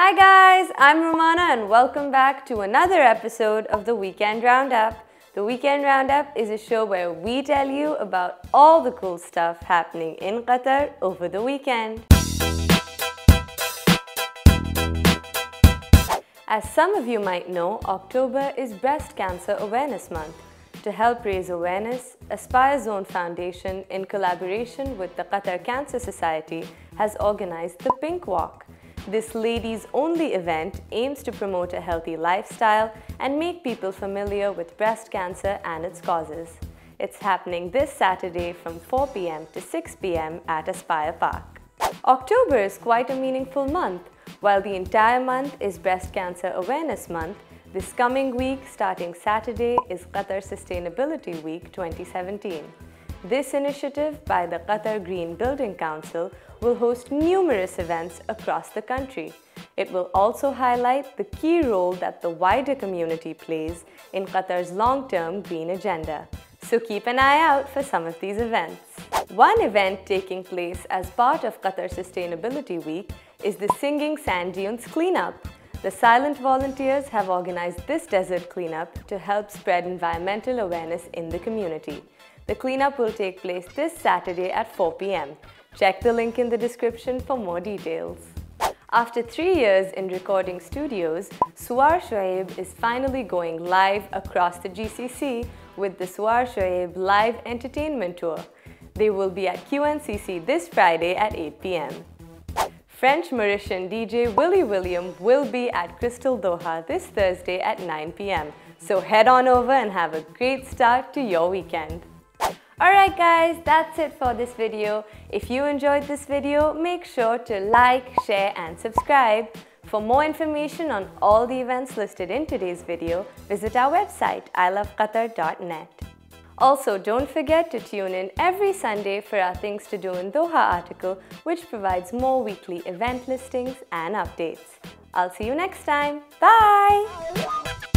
Hi guys, I'm Rumana and welcome back to another episode of the Weekend Roundup. The Weekend Roundup is a show where we tell you about all the cool stuff happening in Qatar over the weekend. As some of you might know, October is Breast Cancer Awareness Month. To help raise awareness, Aspire Zone Foundation, in collaboration with the Qatar Cancer Society, has organized the Pink Walk. This ladies-only event aims to promote a healthy lifestyle and make people familiar with breast cancer and its causes. It's happening this Saturday from 4 p.m. to 6 p.m. at Aspire Park. October is quite a meaningful month. While the entire month is Breast Cancer Awareness Month, this coming week, starting Saturday, is Qatar Sustainability Week 2017. This initiative by the Qatar Green Building Council will host numerous events across the country. It will also highlight the key role that the wider community plays in Qatar's long-term green agenda. So keep an eye out for some of these events. One event taking place as part of Qatar Sustainability Week is the Singing Sand Dunes Cleanup. The silent volunteers have organized this desert cleanup to help spread environmental awareness in the community. The cleanup will take place this Saturday at 4 p.m. Check the link in the description for more details. After 3 years in recording studios, Swar Shuaib is finally going live across the GCC with the Swar Shuaib Live Entertainment Tour. They will be at QNCC this Friday at 8 p.m. French-Mauritian DJ Willy William will be at Crystal Doha this Thursday at 9 p.m. So head on over and have a great start to your weekend. Alright guys, that's it for this video. If you enjoyed this video, make sure to like, share and subscribe. For more information on all the events listed in today's video, visit our website iloveqatar.net. Also, don't forget to tune in every Sunday for our Things to Do in Doha article, which provides more weekly event listings and updates. I'll see you next time. Bye!